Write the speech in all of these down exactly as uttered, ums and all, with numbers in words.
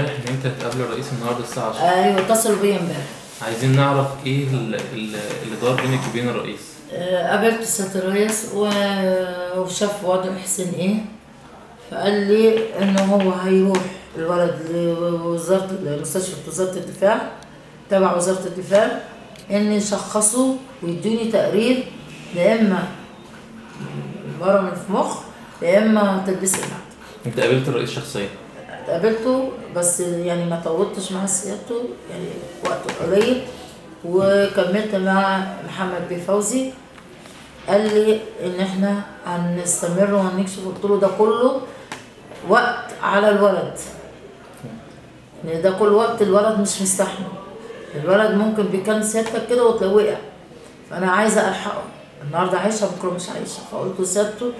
امبارح ان انت هتقابل الرئيس النهارده الساعه عشرة. ايوه اتصلوا بيا امبارح. عايزين نعرف ايه اللي دار بينك وبين الرئيس. قابلت السيد الرئيس وشاف وضع حسين ايه، فقال لي ان هو هيروح الولد لوزاره مستشفى وزاره الدفاع تبع وزاره الدفاع ان يشخصوا ويدوني تقرير، يا اما بره من في مخ يا اما تلبيس المعدة. انت قابلت الرئيس شخصيا؟ قابلته بس يعني ما طولتش مع سيادته، يعني وقت قليل، وكملت مع محمد بيه فوزي. قال لي ان احنا هنستمر وهنكشف. قلت له ده كله وقت على الولد، يعني ده كل وقت الولد مش مستحمل. الولد ممكن بيكلم سيادتك كده وتلاقيه، فانا عايزه الحقه النهارده عايشه بكره مش عايشه. فقلت لسيادته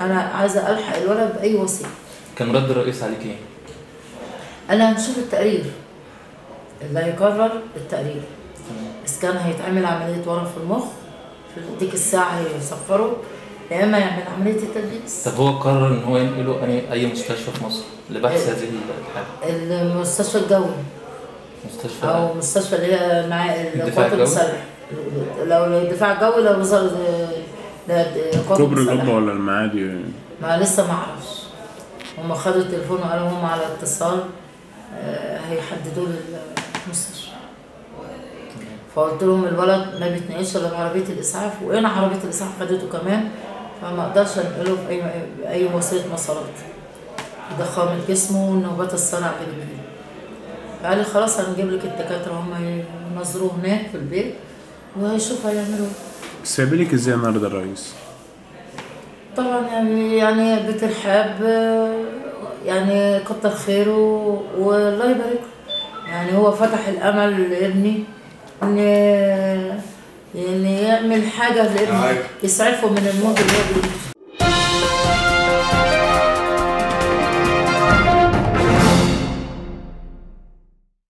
انا عايزه الحق الولد باي وسيله. كان رد الرئيس عليك ايه؟ قال هنشوف التقرير اللي هيقرر التقرير، اذا كان هيتعمل عمليه ورم في المخ في ديك الساعه هيسفره، يا اما يعمل عمليه التدليس. طب هو قرر ان هو ينقله اي اي مستشفى في مصر لبحث هذه الحاله؟ المستشفى الجوي، مستشفى او مستشفى اللي هي معاه القوات المسلحه. لو الدفاع الجوي لو وزاره كوبري القبه ولا المعادي، ما لسه ما اعرفش. هم خدوا التليفون وقالوا هم على اتصال هيحددوا لي المستشفى. فقلت لهم الولد ما بيتنقلش الا بعربيه الاسعاف، وانا عربيه الاسعاف خدته كمان، فما اقدرش انقله باي اي وسيله مواصلات. ضخامه جسمه والنوبات الصرع اللي بيه. فقال لي خلاص هنجيب لك الدكاتره هم ينظروه هناك في البيت وهيشوفوا هيعملوا ايه. سايبلك ازاي النهارده الرئيس؟ طبعا يعني يعني بيت الحاب يعني كتر خيره والله يبارك له، يعني هو فتح الامل لابني ان يعني يعمل حاجه لابني يسعفه من الموت اللي هو